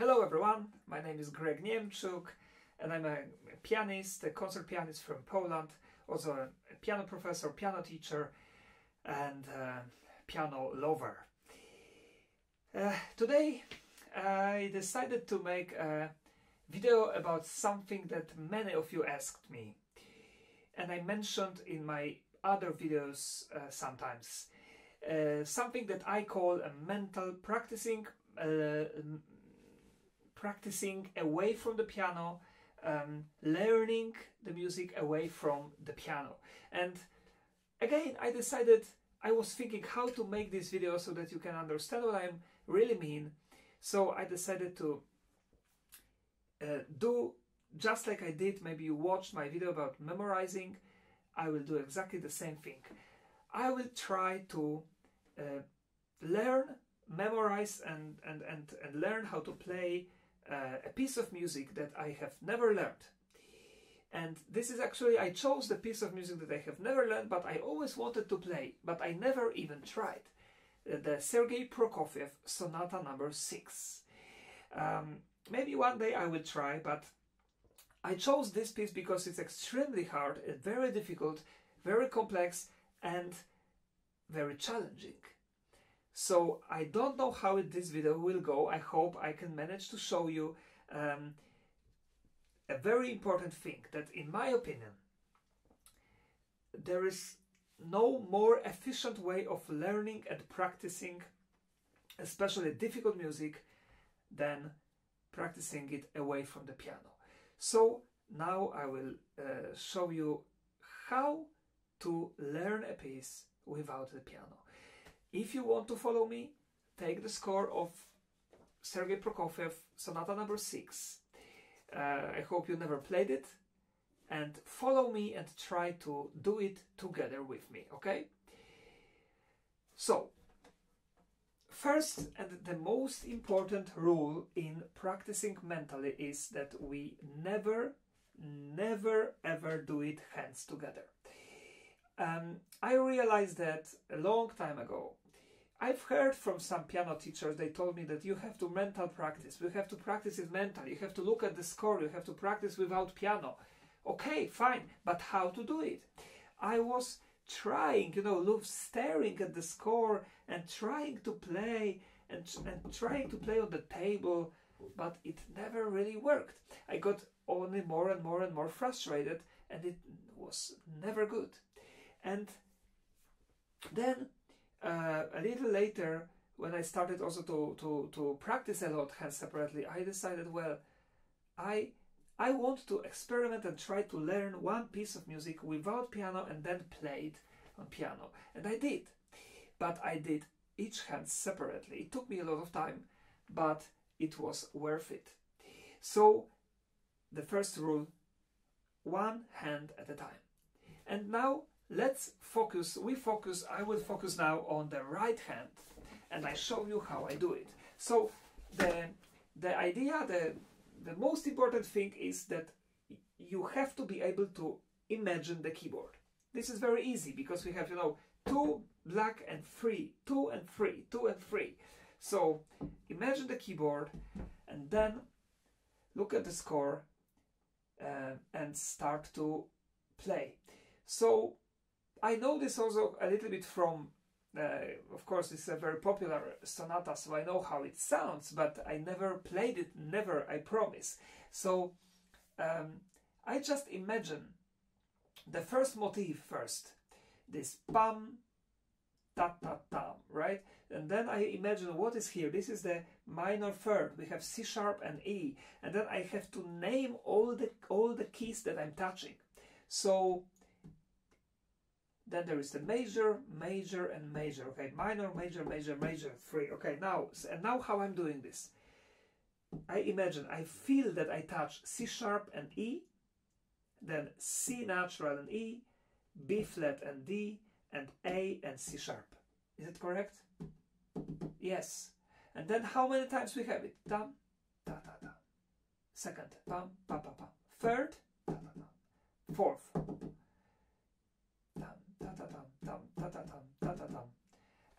Hello everyone, my name is Greg Niemczuk and I'm a pianist, a concert pianist from Poland, also a piano professor, piano teacher and piano lover. Today I decided to make a video about something that many of you asked me and I mentioned in my other videos sometimes. Something that I call a mental practicing away from the piano, learning the music away from the piano. And again, I decided, I was thinking how to make this video so that you can understand what I really mean. So I decided to do just like I did, maybe you watched my video about memorizing, I will do exactly the same thing. I will try to learn, memorize and learn how to play a piece of music that I have never learned. And this is actually, I chose the piece of music that I have never learned, but I always wanted to play, but I never even tried. The Sergei Prokofiev Sonata number 6. Maybe one day I will try, but I chose this piece because it's extremely hard, very difficult, very complex and very challenging. So I don't know how this video will go. I hope I can manage to show you a very important thing, that in my opinion there is no more efficient way of learning and practicing especially difficult music than practicing it away from the piano. So now I will show you how to learn a piece without the piano. If you want to follow me, take the score of Sergei Prokofiev Sonata number 6. I hope you never played it. And follow me and try to do it together with me, okay? So, first and the most important rule in practicing mentally is that we never ever do it hands together. I realized that a long time ago. I've heard from some piano teachers, they told me that you have to mental practice, you have to practice it mentally, you have to look at the score, you have to practice without piano. Okay, fine, but how to do it? I was trying, you know, staring at the score and trying to play and trying to play on the table, but it never really worked. I got only more and more frustrated and it was never good. And then a little later, when I started also to practice a lot hands separately, I decided, well, I want to experiment and try to learn one piece of music without piano and then play it on piano. And I did, but I did each hand separately. It took me a lot of time, but it was worth it. So the first rule, one hand at a time. And now let's focus, I will focus now on the right hand and I show you how I do it. So the idea, the most important thing is that you have to be able to imagine the keyboard. This is very easy because we have, you know, two, black and three, two and three, two and three. So imagine the keyboard and then look at the score and start to play. So I know this also a little bit from, of course, it's a very popular sonata, so I know how it sounds, but I never played it, never, I promise. So I just imagine the first motif first, this pam, ta ta tam, right? And then I imagine what is here. This is the minor third. We have C sharp and E, and then I have to name all the keys that I'm touching. So then there is the major, major, and major. Okay, minor, major, major, major, three. Okay, now, and now how I'm doing this. I imagine, I feel that I touch C sharp and E, then C natural and E, B flat and D, and A and C sharp. Is it correct? Yes. And then how many times we have it? Tam, ta, ta, ta. Second, pam, pa, pa, pa. Third, ta, ta, ta. Fourth.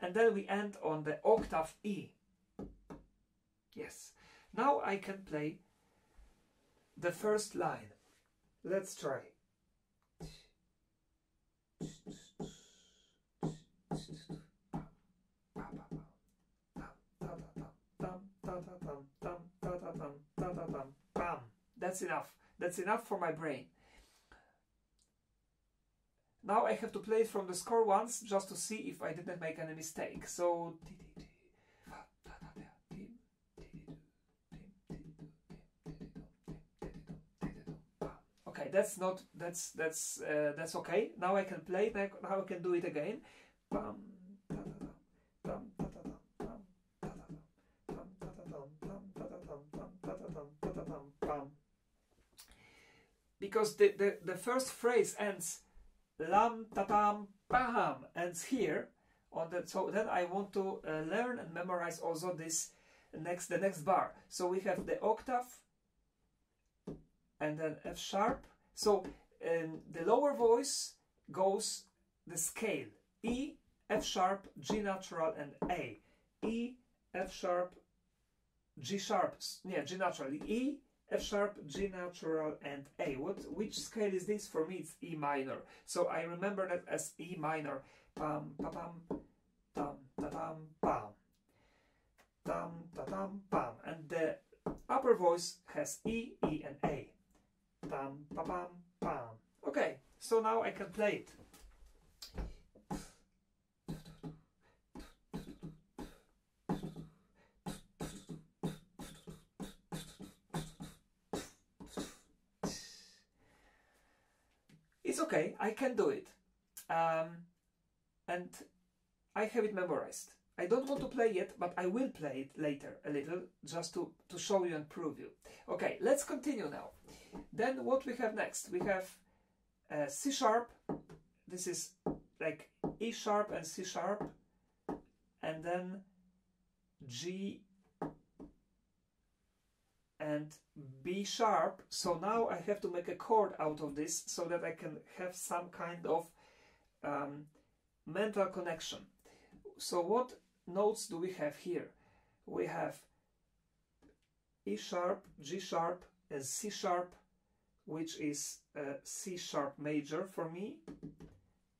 And then we end on the octave E. Yes. Now I can play the first line. Let's try. That's enough. That's enough for my brain. Now I have to play it from the score once just to see if I didn't make any mistake. So okay, that's not that's okay. Now I can play. Now I can do it again. Because the first phrase ends lam tatam pam, ends here on the, so then I want to learn and memorize also this the next bar. So we have the octave and then F sharp. So the lower voice goes the scale E, F sharp, G natural and A. E, F sharp, G sharp, yeah, G natural, E, F sharp, G natural and A. Which scale is this? For me it's E minor. So I remember that as E minor. Pam pa pam tam ta tam pam. Tam ta tam pam. And the upper voice has E, E and A. Tam pa pam pam. Okay, so now I can play it. Okay, I can do it, and I have it memorized. I don't want to play yet, but I will play it later a little, just to show you and prove you. Okay, let's continue now. Then what we have next? We have C sharp. This is like E sharp and C sharp, and then G and B sharp. So now I have to make a chord out of this so that I can have some kind of mental connection. So what notes do we have here? We have E sharp, G sharp and C sharp, which is C sharp major for me,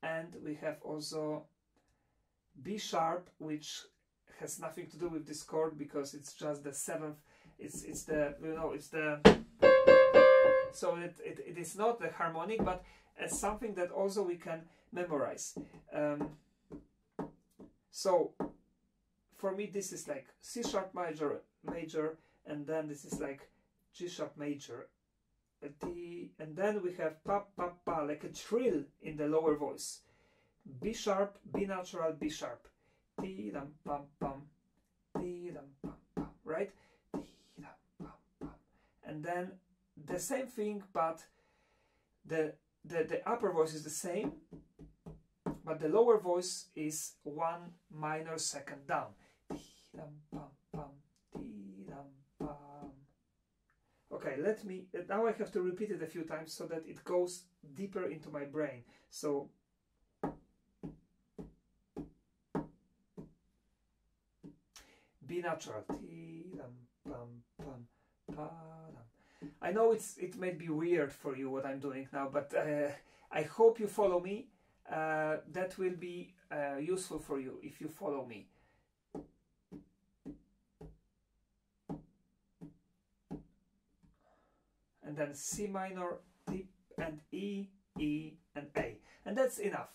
and we have also B sharp, which has nothing to do with this chord because it's just the seventh. It's the, you know, it's the, so it is not the harmonic, but it's something that also we can memorize. So for me this is like C sharp major, and then this is like G sharp major, D, and then we have pa pa pa, like a trill in the lower voice. B sharp, B natural, B sharp, T dum pam pam, T dum pam pam, right? And then the same thing, but the upper voice is the same, but the lower voice is one minor second down. Okay, let me, now I have to repeat it a few times so that it goes deeper into my brain. So B natural. I know it may be weird for you what I'm doing now, but I hope you follow me. That will be useful for you if you follow me. And then C minor, D and E, E and A. And that's enough.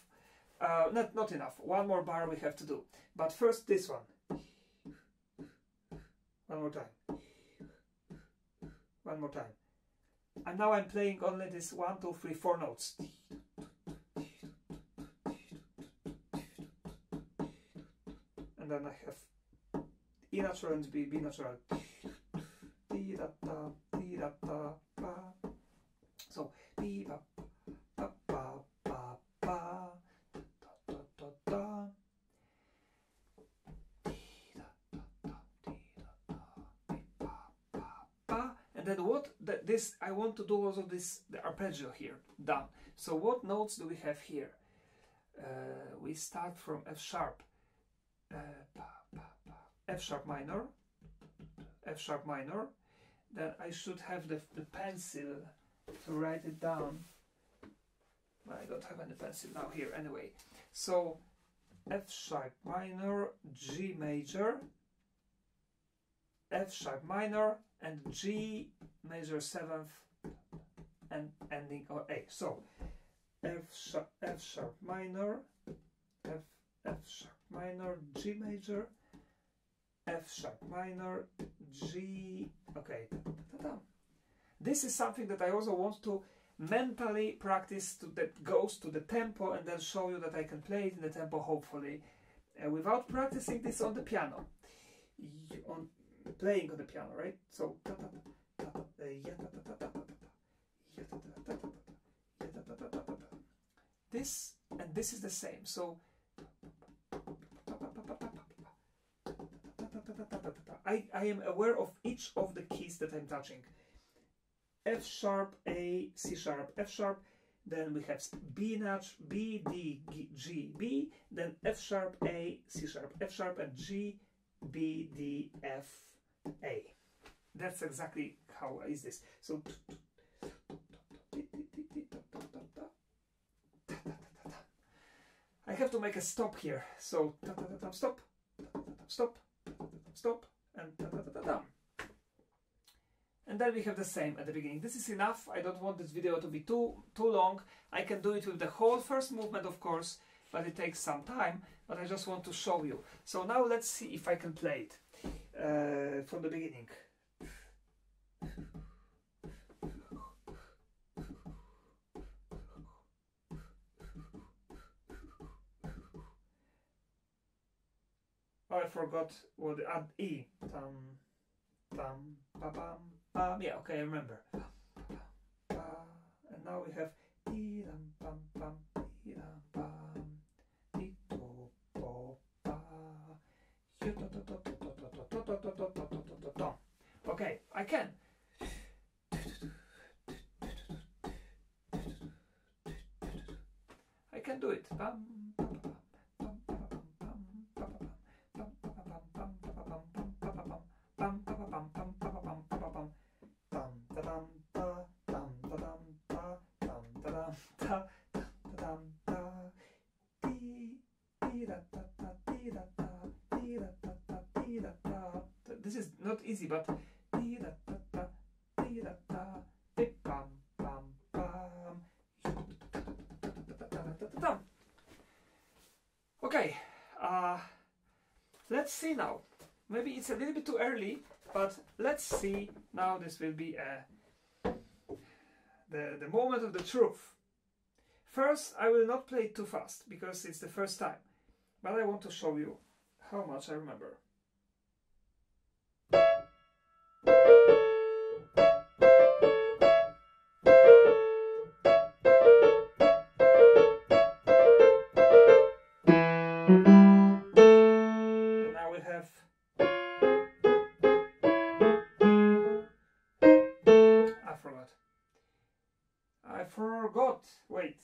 Not enough. One more bar we have to do. But first this one. One more time. One more time. And now I'm playing only this 1, 2, 3, 4 notes. And then I have E natural and B, B natural. So B pa pa pa pa ta ta ta. Then what this I want to do also this, the arpeggio here down. So what notes do we have here? We start from F sharp, F sharp minor, F sharp minor, then I should have the pencil to write it down. I don't have any pencil now here anyway. So F sharp minor, G major, F sharp minor, and G major seventh, and ending on A. So F sharp minor, F sharp minor, G major, F sharp minor, G. Okay, ta-ta-ta. This is something that I also want to mentally practice, to that goes to the tempo, and then show you that I can play it in the tempo, hopefully, without practicing this on the piano. Playing on the piano, right? So this, and this is the same. So I am aware of each of the keys that I'm touching. F sharp, A, C sharp, F sharp, then we have B notch, B, D, G, B, then F sharp, A, C sharp, F sharp, and G, B, D, F, A. That's exactly how is this. So I have to make a stop here. So stop, stop, stop, and ta-ta-ta-ta-ta. And then we have the same at the beginning. This is enough. I don't want this video to be too long. I can do it with the whole first movement, of course, but it takes some time. But I just want to show you. So now let's see if I can play it from the beginning. Oh, I forgot what the add E. Tam, ba, bam, bam. Yeah, okay, I remember. And now we have E, dam, bam, bam, E, dam, bam. Okay, I can. I can do it. This is not easy, but okay, let's see now. Maybe it's a little bit too early, but let's see now. This will be the moment of the truth. First, I will not play too fast because it's the first time, but I want to show you how much I remember. I forgot. Wait.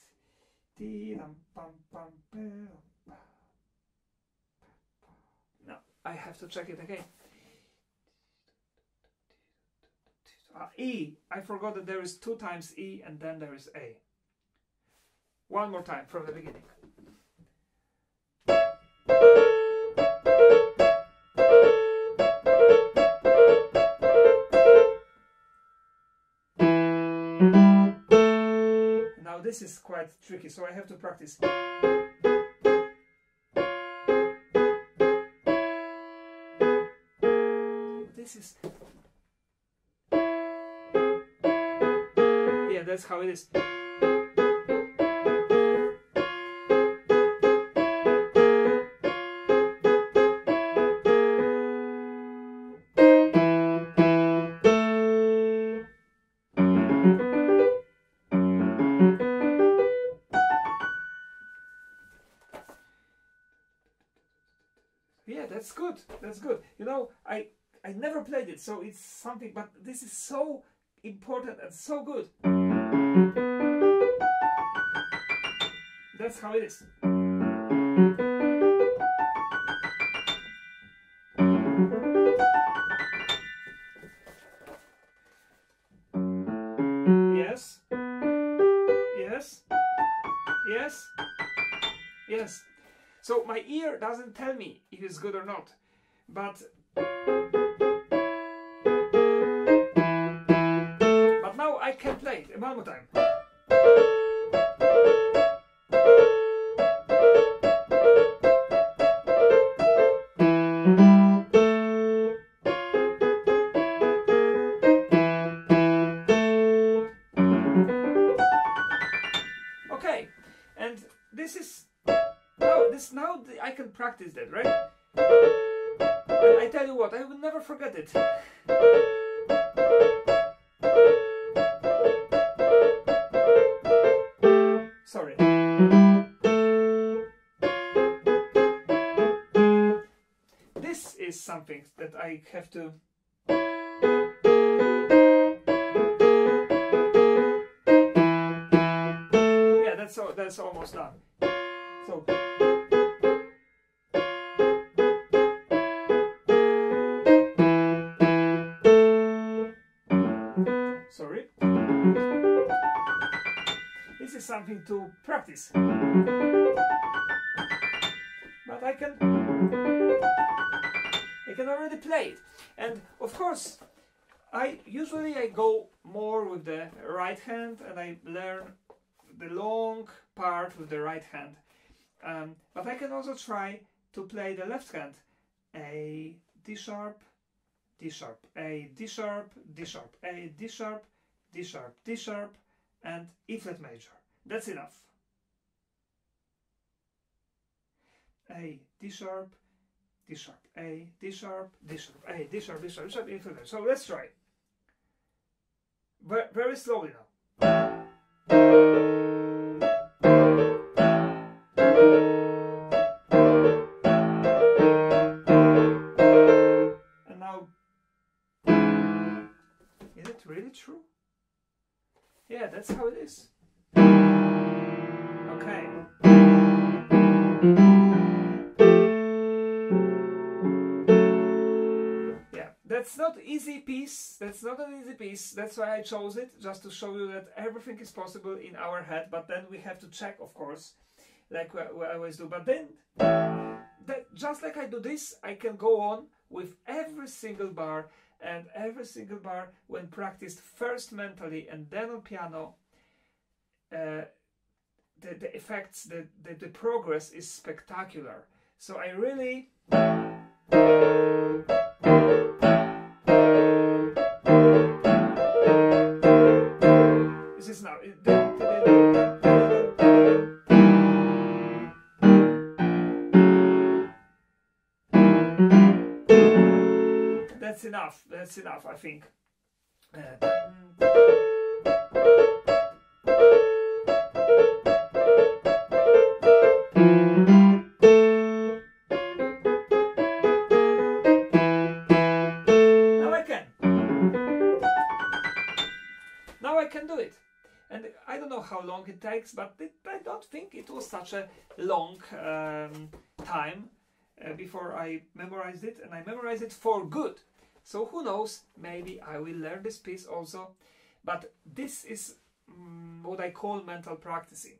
No, I have to check it again. E. I forgot that there is 2 times E and then there is A. One more time from the beginning. This is quite tricky, so I have to practice. This is... yeah, that's how it is. That's good, that's good. You know, I never played it, so it's something, but this is so important and so good. That's how it is. Yes? Yes. So my ear doesn't tell me if it's good or not, but now I can play it one more time. Okay, and this is now I can practice that, right? And I tell you what, I will never forget it. Sorry. This is something that I have to. Yeah, that's almost done. So. Sorry. This is something to practice. But I can already play it. And of course, I usually go more with the right hand, and I learn the long part with the right hand. But I can also try to play the left hand. A, D sharp, D sharp, A, D sharp, D sharp, A, D sharp, D sharp, D sharp, and E flat major. That's enough. A, D sharp, D sharp, A, D sharp, D sharp, A, D sharp, D sharp, D sharp, E flat major. So let's try. Very slowly now. True? Yeah, that's how it is. Okay. Yeah, that's not easy piece. That's not an easy piece. That's why I chose it, just to show you that everything is possible in our head, but then we have to check, of course, like I always do. But then, just like I do this, I can go on with every single bar. And every single bar, when practiced first mentally and then on piano, the effects, the progress is spectacular. So I really... This is now... that's enough, I think. Now I can do it. And I don't know how long it takes, but I don't think it was such a long time before I memorized it, and I memorized it for good. So who knows, maybe I will learn this piece also, but this is what I call mental practicing.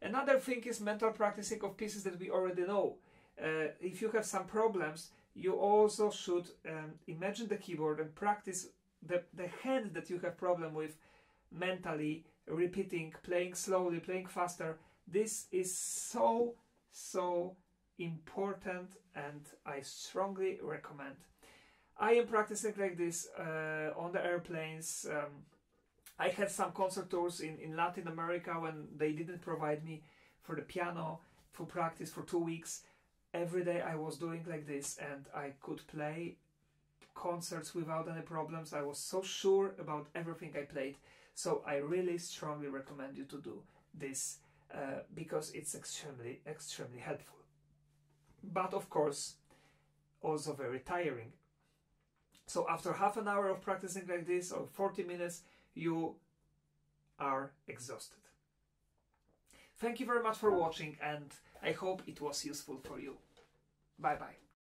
Another thing is mental practicing of pieces that we already know. If you have some problems, you also should imagine the keyboard and practice the hand that you have problem with mentally, repeating, playing slowly, playing faster. This is so, so important, and I strongly recommend. I am practicing like this on the airplanes. I had some concert tours in Latin America when they didn't provide me for the piano for practice for 2 weeks. Every day I was doing like this, and I could play concerts without any problems. I was so sure about everything I played. So I really strongly recommend you to do this because it's extremely, extremely helpful. But of course, also very tiring. So after half an hour of practicing like this, or 40 minutes, you are exhausted. Thank you very much for watching, and I hope it was useful for you. Bye-bye.